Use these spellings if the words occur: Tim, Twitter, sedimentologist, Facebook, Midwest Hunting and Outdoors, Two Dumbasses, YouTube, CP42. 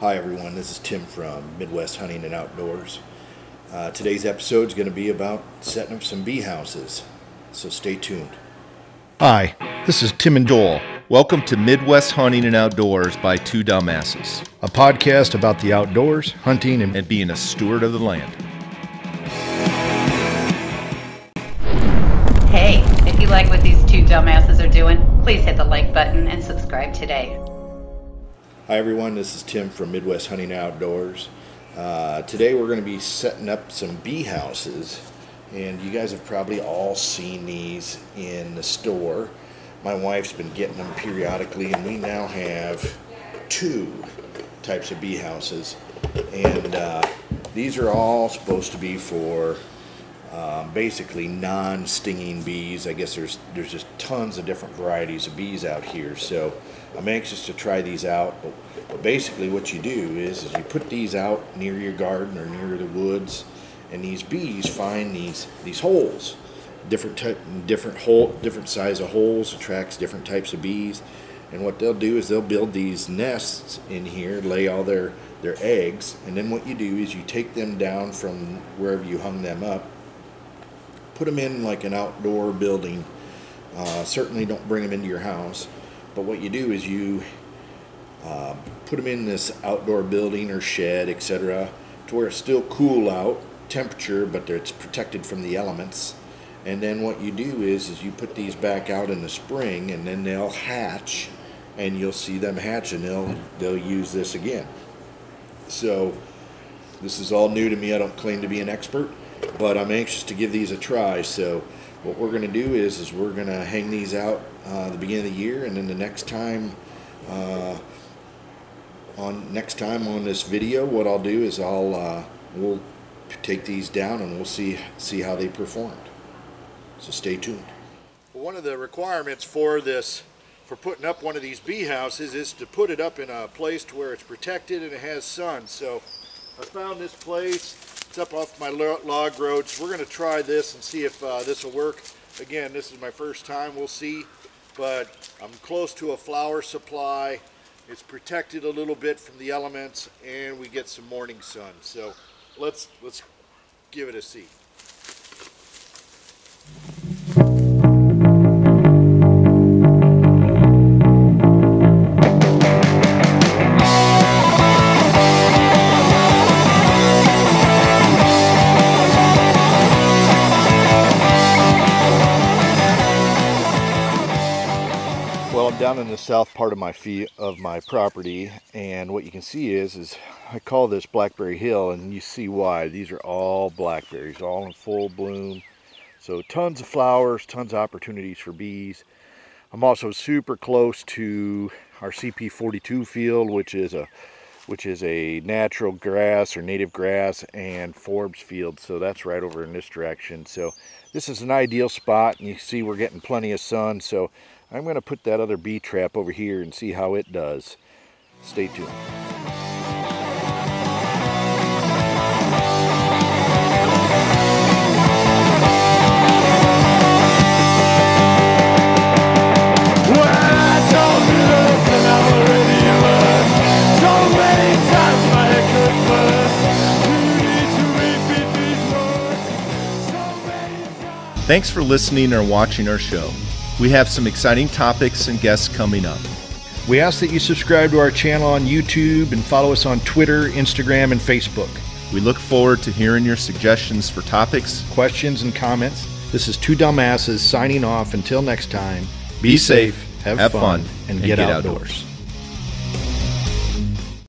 Hi everyone, this is Tim from Midwest Hunting and Outdoors. Today's episode is going to be about setting up some bee houses, so stay tuned. Hi, this is Tim and Dole. Welcome to Midwest Hunting and Outdoors by Two Dumbasses, a podcast about the outdoors, hunting, and being a steward of the land. Hey, if you like what these two dumbasses are doing, please hit the like button and subscribe today. Hi everyone, this is Tim from Midwest Hunting Outdoors. Today we're going to be setting up some bee houses, and you guys have probably all seen these in the store. My wife's been getting them periodically, and we now have two types of bee houses, and these are all supposed to be for basically non-stinging bees. I guess there's just tons of different varieties of bees out here, so I'm anxious to try these out. But basically what you do is you put these out near your garden or near the woods, and these bees find these holes, different size of holes, attracts different types of bees. And what they'll do is they'll build these nests in here, lay all their eggs, and then what you do is you take them down from wherever you hung them up, put them in like an outdoor building. Certainly don't bring them into your house, but what you do is you put them in this outdoor building or shed, etc., to where it's still cool out temperature, but it's protected from the elements. And then what you do is you put these back out in the spring, and then they'll hatch, and you'll see them hatch, and they'll use this again. So this is all new to me. I don't claim to be an expert, but I'm anxious to give these a try. So what we're going to do is we're going to hang these out the beginning of the year, and then the next time on this video, what I'll do is we'll take these down and we'll see how they performed. So stay tuned. One of the requirements for putting up one of these bee houses is to put it up in a place to where it's protected and it has sun. So I found this place. It's up off my log road, so we're going to try this and see if this will work. Again, this is my first time, we'll see, but I'm close to a flower supply. It's protected a little bit from the elements, and we get some morning sun. So let's give it a see. Down in the south part of my property, and what you can see is I call this Blackberry Hill, and you see why. These are all blackberries, all in full bloom, so tons of flowers, tons of opportunities for bees. I'm also super close to our CP42 field, which is a natural grass or native grass, and Forbes field, so that's right over in this direction. So this is an ideal spot, and you see we're getting plenty of sun, so I'm going to put that other bee trap over here and see how it does. Stay tuned. Thanks for listening or watching our show. We have some exciting topics and guests coming up. We ask that you subscribe to our channel on YouTube and follow us on Twitter, Instagram, and Facebook. We look forward to hearing your suggestions for topics, questions, and comments. This is Two Dumbasses signing off. Until next time, be safe, have fun, and get outdoors.